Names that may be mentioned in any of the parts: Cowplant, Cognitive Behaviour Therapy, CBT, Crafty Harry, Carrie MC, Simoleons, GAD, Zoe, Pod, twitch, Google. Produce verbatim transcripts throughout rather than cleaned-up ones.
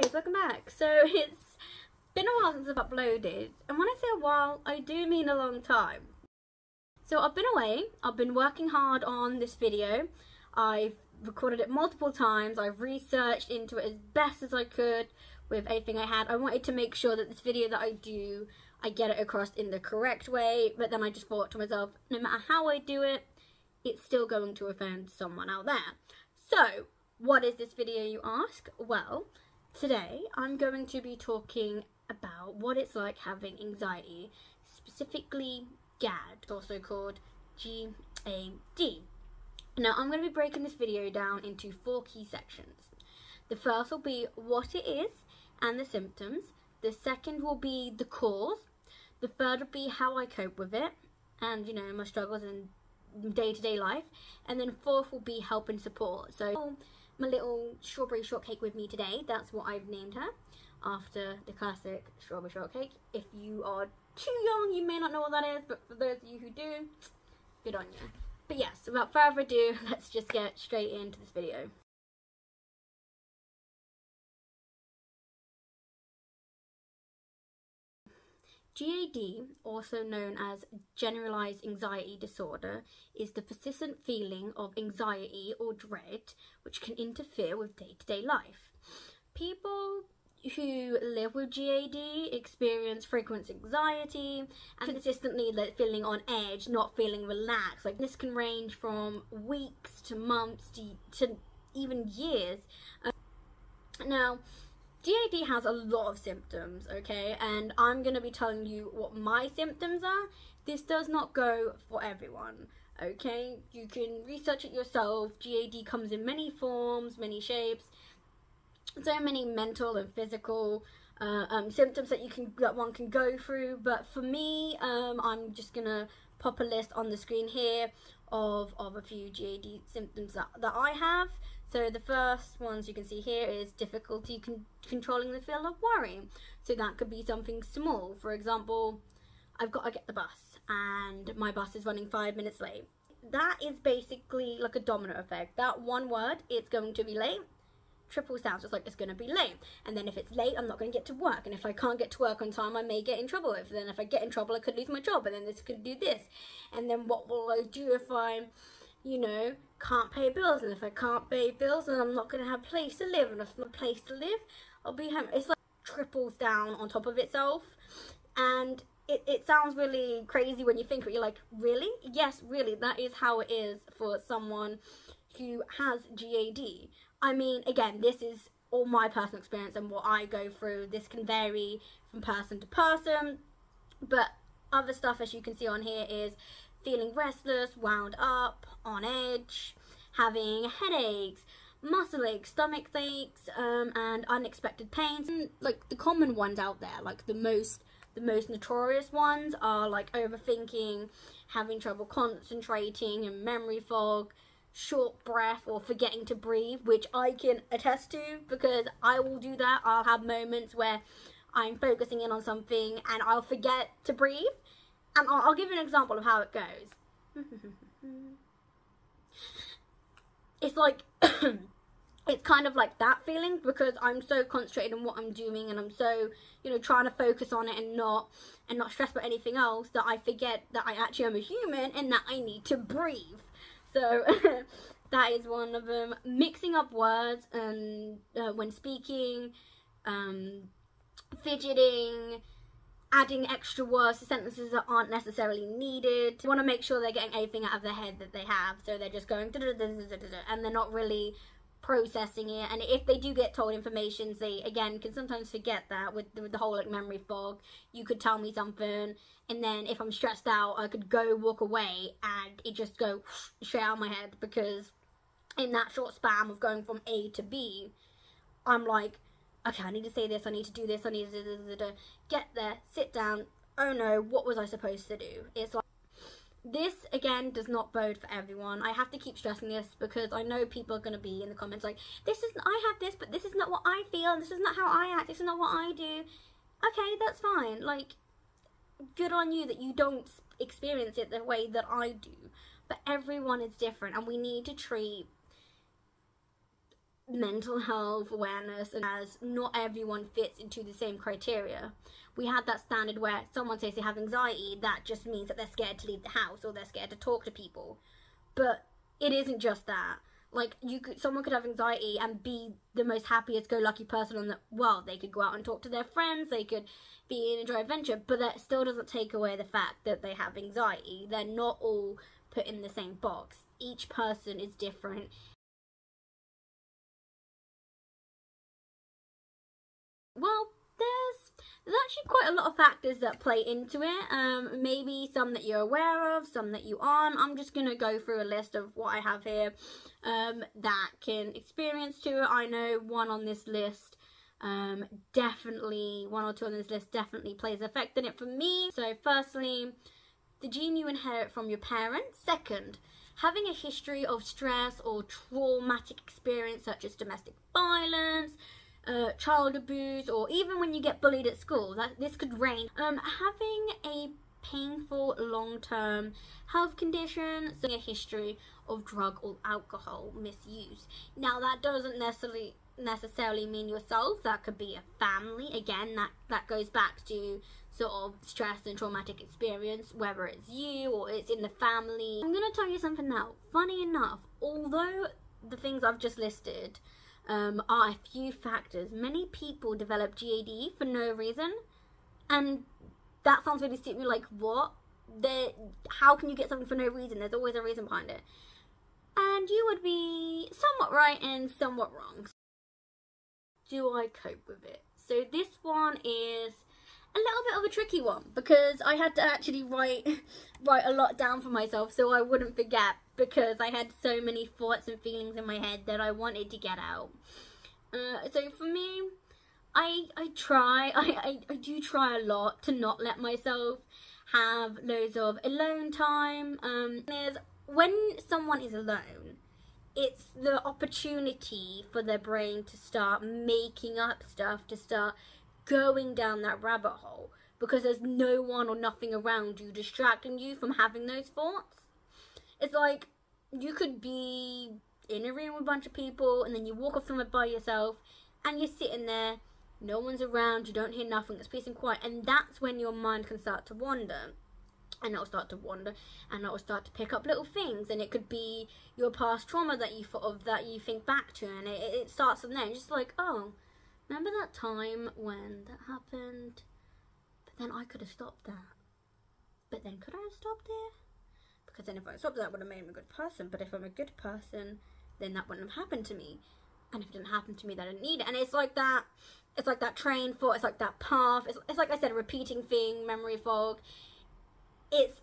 guys, welcome back. So it's been a while since I've uploaded, and when I say a while, I do mean a long time. So I've been away, I've been working hard on this video, I've recorded it multiple times, I've researched into it as best as I could with everything I had. I wanted to make sure that this video that I do, I get it across in the correct way, but then I just thought to myself, no matter how I do it, it's still going to offend someone out there. So, what is this video, you ask? Well, today I'm going to be talking about what it's like having anxiety, specifically G A D, also called G A D. Now, I'm going to be breaking this video down into four key sections. The first will be what it is and the symptoms. The second will be the cause. The third will be how I cope with it and, you know, my struggles in day-to-day life. And then fourth will be help and support. So my little strawberry shortcake with me today, that's what I've named her, after the classic strawberry shortcake. If you are too young, you may not know what that is, but for those of you who do, good on you. But yes, without further ado, let's just get straight into this video. G A D, also known as generalized anxiety disorder, is the persistent feeling of anxiety or dread which can interfere with day-to-day life. People who live with G A D experience frequent anxiety and consistently like, feeling on edge, not feeling relaxed. Like, this can range from weeks to months to, to even years. Um, now, G A D has a lot of symptoms, okay, and I'm going to be telling you what my symptoms are. This does not go for everyone, okay? You can research it yourself. G A D comes in many forms, many shapes, so many mental and physical uh, um, symptoms that you can that one can go through. But for me, um, I'm just going to pop a list on the screen here of, of a few G A D symptoms that, that I have. So the first ones you can see here is difficulty con controlling the feel of worry. So that could be something small. For example, I've got to get the bus and my bus is running five minutes late. That is basically like a domino effect. That one word, it's going to be late, triple sounds. It's like it's going to be late. And then if it's late, I'm not going to get to work. And if I can't get to work on time, I may get in trouble. If then if I get in trouble, I could lose my job. And then this could do this. And then what will I do if I'm, you know, can't pay bills? And if I can't pay bills, then I'm not going to have a place to live, and if I'm not a place to live, I'll be home. It's like triples down on top of itself, and it, it sounds really crazy when you think of it. You're like, really? Yes, really, that is how it is for someone who has G A D. I mean, again, this is all my personal experience and what I go through. This can vary from person to person, but other stuff, as you can see on here, is feeling restless, wound up, on edge, having headaches, muscle aches, stomach aches, um, and unexpected pains. And, like, the common ones out there, like the most, the most notorious ones are like overthinking, having trouble concentrating, and memory fog, short breath, or forgetting to breathe, which I can attest to because I will do that. I'll have moments where I'm focusing in on something and I'll forget to breathe. And I'll, I'll give you an example of how it goes. It's like, it's kind of like that feeling because I'm so concentrated on what I'm doing and I'm so, you know, trying to focus on it and not, and not stress about anything else that I forget that I actually am a human and that I need to breathe. So, that is one of them. Mixing up words and uh, when speaking, um, fidgeting, adding extra words to sentences that aren't necessarily needed. You want to make sure they're getting everything out of their head that they have, so they're just going da da da da da da, and they're not really processing it. And if they do get told information, they again can sometimes forget that with the, with the whole like memory fog. You could tell me something, and then if I'm stressed out, I could go walk away, and it just go straight out of my head because in that short span of going from A to B, I'm like, okay, I need to say this, I need to do this, I need to da, da, da, da. Get there, sit down, oh no, what was I supposed to do? It's like, this again does not bode for everyone. I have to keep stressing this because I know people are going to be in the comments like, this isn't, I have this, but this is not what I feel, and this is not how I act, this is not what I do. Okay, that's fine, like, good on you that you don't experience it the way that I do, but everyone is different, and we need to treat mental health awareness, and as not everyone fits into the same criteria. We had that standard where someone says they have anxiety, that just means that they're scared to leave the house or they're scared to talk to people. But it isn't just that. Like, you could, someone could have anxiety and be the most happiest-go-lucky person on the world. They could go out and talk to their friends, they could be in a joy adventure, but that still doesn't take away the fact that they have anxiety. They're not all put in the same box. Each person is different. Well, there's, there's actually quite a lot of factors that play into it, um, maybe some that you're aware of, some that you aren't. I'm just going to go through a list of what I have here um, that can experience to it. I know one on this list, um, definitely, one or two on this list definitely plays an effect in it for me. So firstly, the gene you inherit from your parents. Second, having a history of stress or traumatic experience such as domestic violence, Uh, child abuse, or even when you get bullied at school, that this could range. Um, having a painful long-term health condition, so a history of drug or alcohol misuse. Now, that doesn't necessarily necessarily mean yourself. That could be a family. Again, that that goes back to sort of stress and traumatic experience, whether it's you or it's in the family. I'm gonna tell you something now. Funny enough, although the things I've just listed Um, are a few factors, many people develop G A D for no reason, and that sounds really stupid. Like, what? They're, how can you get something for no reason? There's always a reason behind it. And you would be somewhat right and somewhat wrong. Do I cope with it? So this one is a little bit of a tricky one, because I had to actually write write a lot down for myself so I wouldn't forget, because I had so many thoughts and feelings in my head that I wanted to get out. Uh, so for me, I I try, I, I, I do try a lot to not let myself have loads of alone time. Um, there's, when someone is alone, it's the opportunity for their brain to start making up stuff, to start going down that rabbit hole, because there's no one or nothing around you distracting you from having those thoughts. It's like, you could be in a room with a bunch of people, and then you walk off somewhere by yourself, and you're sitting there, no one's around, you don't hear nothing, it's peace and quiet, and that's when your mind can start to wander, and it'll start to wander, and it'll start to pick up little things, and it could be your past trauma that you thought of, that you think back to, and it, it starts from there, and just like, oh, remember that time when that happened? But then I could have stopped that. But then could I have stopped it? Because then if I stopped that, would have made me a good person. But if I'm a good person, then that wouldn't have happened to me. And if it didn't happen to me, then I didn't need it. And it's like that, it's like that train thought, it's like that path. It's, it's like I said, a repeating thing, memory fog. It's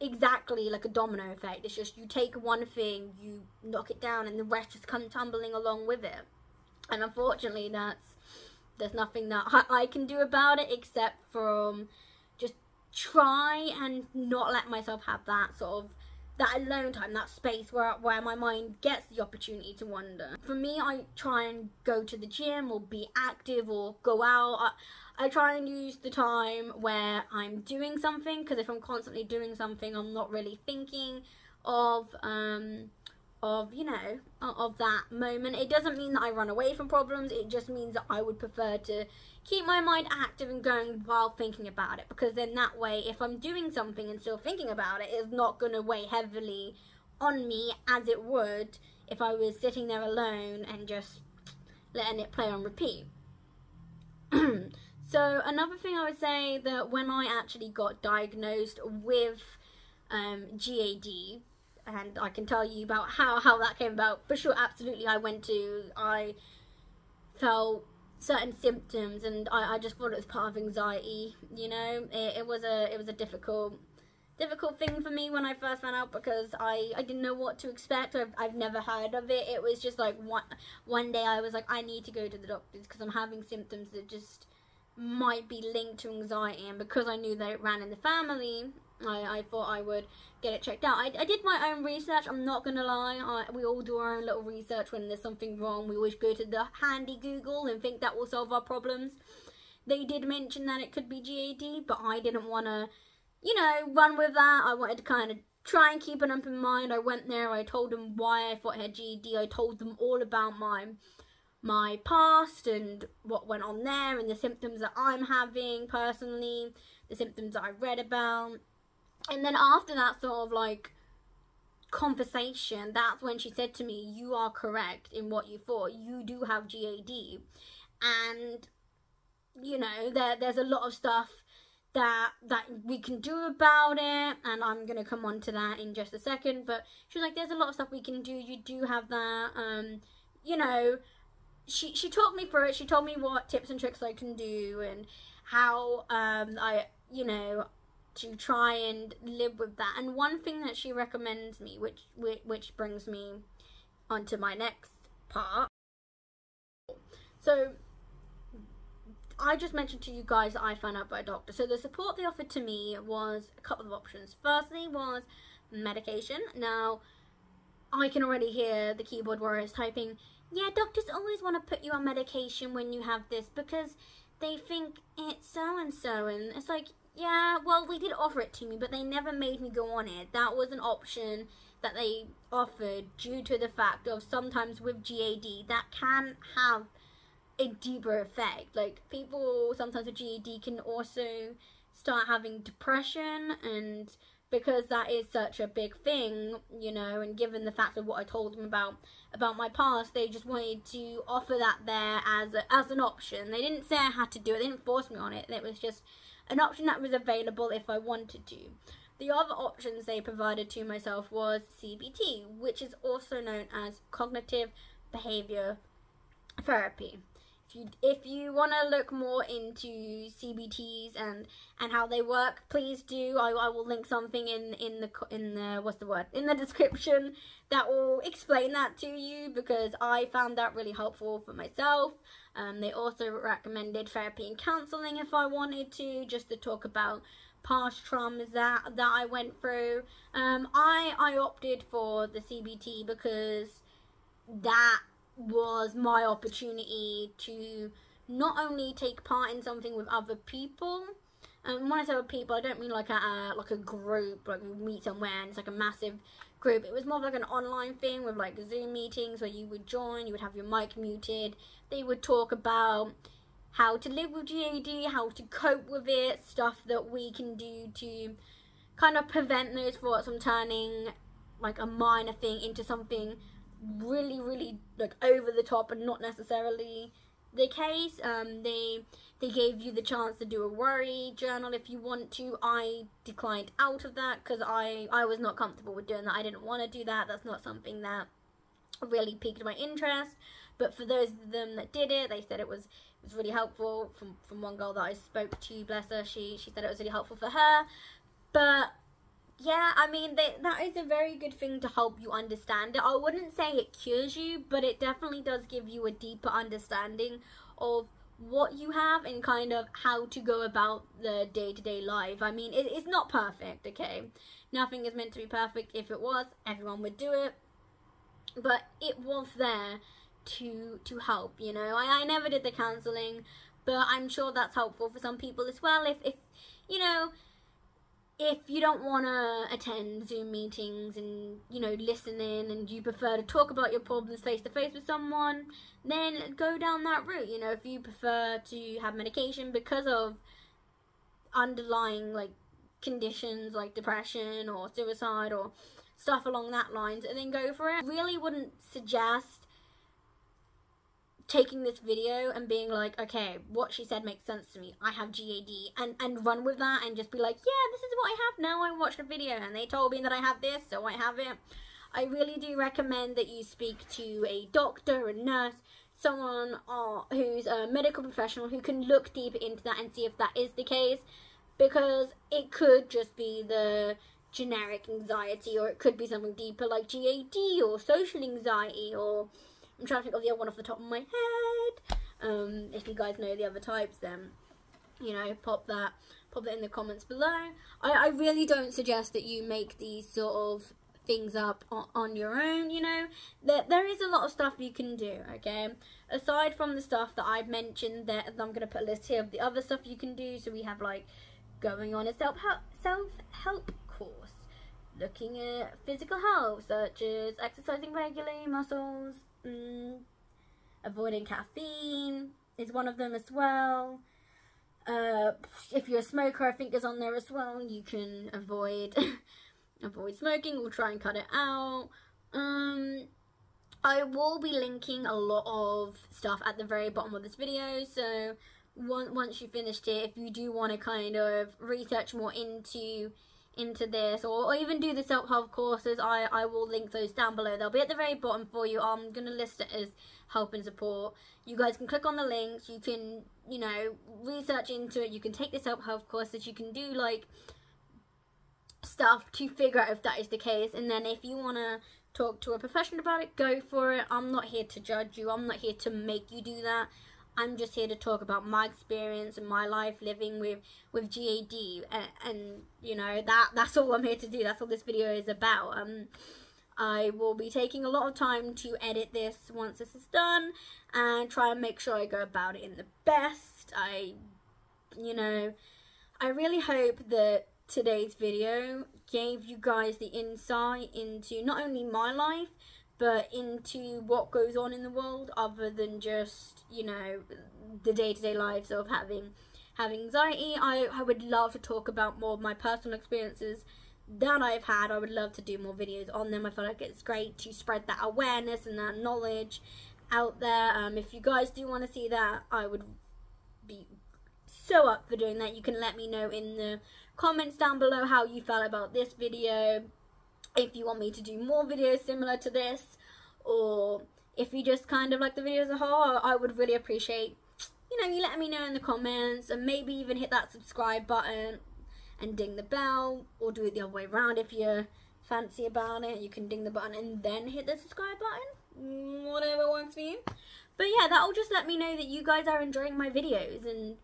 exactly like a domino effect. It's just you take one thing, you knock it down, and the rest just come tumbling along with it. And unfortunately, that's, there's nothing that I can do about it except from just try and not let myself have that sort of, that alone time, that space where, where my mind gets the opportunity to wander. For me, I try and go to the gym or be active or go out. I, I try and use the time where I'm doing something, because if I'm constantly doing something, I'm not really thinking of, um... of, you know, of that moment. It doesn't mean that I run away from problems, it just means that I would prefer to keep my mind active and going while thinking about it, because then that way, if I'm doing something and still thinking about it, it's not going to weigh heavily on me as it would if I was sitting there alone and just letting it play on repeat. So another thing I would say, that when I actually got diagnosed with um, G A D, and I can tell you about how, how that came about. For sure, absolutely, I went to, I felt certain symptoms, and I, I just thought it was part of anxiety, you know? It, it was a it was a difficult, difficult thing for me when I first found out, because I, I didn't know what to expect. I've, I've never heard of it. It was just like, one, one day I was like, I need to go to the doctors, because I'm having symptoms that just might be linked to anxiety, and because I knew that it ran in the family, I, I thought I would get it checked out. I, I did my own research, I'm not gonna lie. I, we all do our own little research when there's something wrong. We always go to the handy Google and think that will solve our problems. They did mention that it could be G A D, but I didn't wanna, you know, run with that. I wanted to kind of try and keep an open mind. I went there, I told them why I thought I had G A D, I told them all about my my past and what went on there and the symptoms that I'm having personally, the symptoms that I read about. And then after that sort of like conversation, that's when she said to me, you are correct in what you thought, you do have G A D. And you know, there there's a lot of stuff that that we can do about it, and I'm gonna come on to that in just a second. But she was like, there's a lot of stuff we can do, you do have that. Um you know, she she talked me through it, she told me what tips and tricks I can do and how um I you know to try and live with that. And one thing that she recommends me, which which brings me onto my next part. So I just mentioned to you guys that I found out by a doctor. So the support they offered to me was a couple of options. Firstly was medication. Now I can already hear the keyboard warriors typing, yeah, doctors always want to put you on medication when you have this because they think it's so and so. And it's like, yeah, well, they did offer it to me, but they never made me go on it. That was an option that they offered due to the fact of sometimes with G A D, that can have a deeper effect. Like, people sometimes with G A D can also start having depression, and because that is such a big thing, you know, and given the fact of what I told them about about my past, they just wanted to offer that there as, a, as an option. They didn't say I had to do it, they didn't force me on it, it was just an option that was available if I wanted to. The other options they provided to myself was C B T, which is also known as Cognitive Behaviour Therapy. If you, if you want to look more into C B Ts and and how they work, please do. I, I will link something in in the in the what's the word in the description that will explain that to you, because I found that really helpful for myself. Um, they also recommended therapy and counselling if I wanted to, just to talk about past traumas that that I went through. Um, I I opted for the C B T because that was my opportunity to not only take part in something with other people, and um, when I say with people, I don't mean like a uh, like a group, like we meet somewhere and it's like a massive group. It was more of like an online thing with like Zoom meetings where you would join, you would have your mic muted, they would talk about how to live with G A D, how to cope with it, stuff that we can do to kind of prevent those thoughts from turning like a minor thing into something really really like over the top and not necessarily the case. um they they gave you the chance to do a worry journal if you want to. I declined out of that because I I was not comfortable with doing that. I didn't want to do that. That's not something that really piqued my interest. But for those of them that did it, they said it was it was really helpful. From from one girl that I spoke to, bless her, she she said it was really helpful for her. But yeah, I mean, they, that is a very good thing to help you understand it. I wouldn't say it cures you, but it definitely does give you a deeper understanding of what you have and kind of how to go about the day-to-day life. I mean, it, it's not perfect, okay? Nothing is meant to be perfect. If it was, everyone would do it. But it was there to to help, you know? I, I never did the counselling, but I'm sure that's helpful for some people as well. If, if you know... If you don't want to attend Zoom meetings and, you know, listen in, and you prefer to talk about your problems face to face with someone, then go down that route. You know, if you prefer to have medication because of underlying, like, conditions like depression or suicide or stuff along that lines, and then go for it. I really wouldn't suggest taking this video and being like, okay, what she said makes sense to me, I have G A D, and, and run with that and just be like, yeah, this is what I have now, I watched a video and they told me that I have this, so I have it. I really do recommend that you speak to a doctor, a nurse, someone or who's a medical professional who can look deeper into that and see if that is the case, because it could just be the generic anxiety, or it could be something deeper like G A D or social anxiety, or I'm trying to think of the other one off the top of my head. Um, if you guys know the other types, then, you know, pop that pop that in the comments below. I, I really don't suggest that you make these sort of things up on, on your own, you know. There, there is a lot of stuff you can do, okay? Aside from the stuff that I've mentioned, that I'm going to put a list here of the other stuff you can do. So we have, like, going on a self-help self-help course. looking at physical health, such as exercising regularly, muscles, mm, avoiding caffeine is one of them as well. Uh, if you're a smoker, I think is on there as well. You can avoid avoid smoking or try and cut it out. Um, I will be linking a lot of stuff at the very bottom of this video, so once once you finished it, if you do want to kind of research more into into this, or, or even do the self-help courses, I, I will link those down below. They'll be at the very bottom for you. I'm going to list it as help and support. You guys can click on the links, you can, you know, research into it, you can take the self-help courses, you can do, like, stuff to figure out if that is the case, and then if you want to talk to a professional about it, go for it. I'm not here to judge you, I'm not here to make you do that. I'm just here to talk about my experience and my life living with, with G A D, and, and, you know, that that's all I'm here to do, that's all this video is about. Um, I will be taking a lot of time to edit this once this is done, and try and make sure I go about it in the best. I, you know, I really hope that today's video gave you guys the insight into not only my life, but into what goes on in the world, other than just, you know, the day-to-day lives of having having anxiety. I, I would love to talk about more of my personal experiences that I've had. I would love to do more videos on them. I feel like it's great to spread that awareness and that knowledge out there. Um, if you guys do want to see that, I would be so up for doing that. You can let me know in the comments down below how you felt about this video, if you want me to do more videos similar to this, or if you just kind of like the video as a whole. I would really appreciate, you know, you letting me know in the comments, and maybe even hit that subscribe button and ding the bell, or do it the other way around if you're fancy about it. You can ding the button and then hit the subscribe button, whatever works for you. But yeah, that'll just let me know that you guys are enjoying my videos, and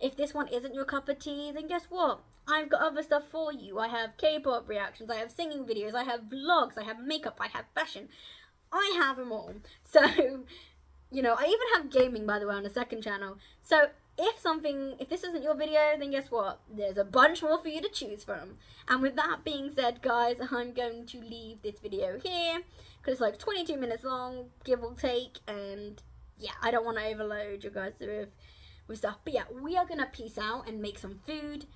if this one isn't your cup of tea, then guess what? I've got other stuff for you. I have K-pop reactions, I have singing videos, I have vlogs, I have makeup, I have fashion. I have them all. So, you know, I even have gaming, by the way, on a second channel. So, if something, if this isn't your video, then guess what? There's a bunch more for you to choose from. And with that being said, guys, I'm going to leave this video here, because it's like twenty-two minutes long, give or take, and yeah, I don't want to overload you guys with, with stuff. But yeah, we are going to peace out and make some food.